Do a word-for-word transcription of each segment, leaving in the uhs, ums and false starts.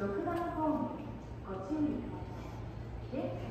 ろくばんホームご注意ください。で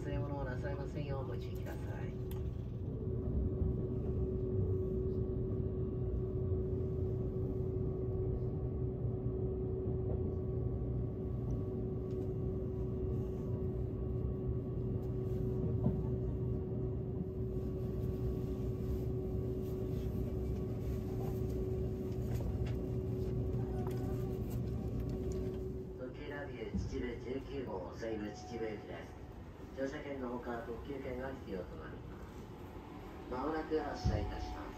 忘れ物をなさいませんようご注意ください。じゅうきゅうごう西武秩父駅です。乗車券のほか特急券が必要となります。まもなく発車いたします。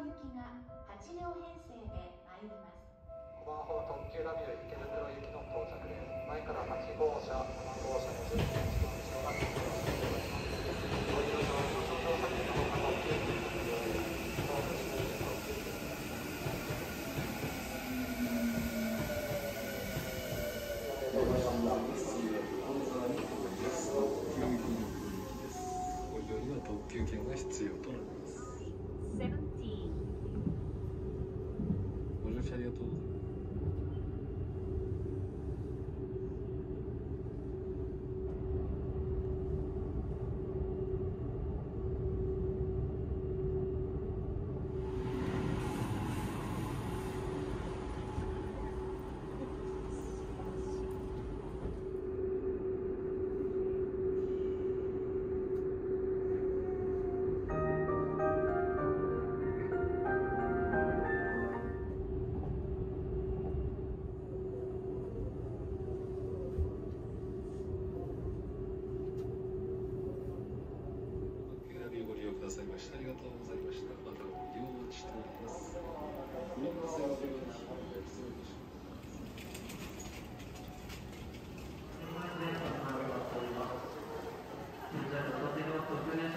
行きがはちりょうへんせいで参ります。ごばんほう特急ラビル池袋行きの到着です。前からはちごうしゃ、ななごうしゃの順に広がっています。ご利用者はご乗車先のほか特急券の利用です。ご不自由に特急券のご利用には特急券が必要となります。ご乗車ありがとうございます。Gracias.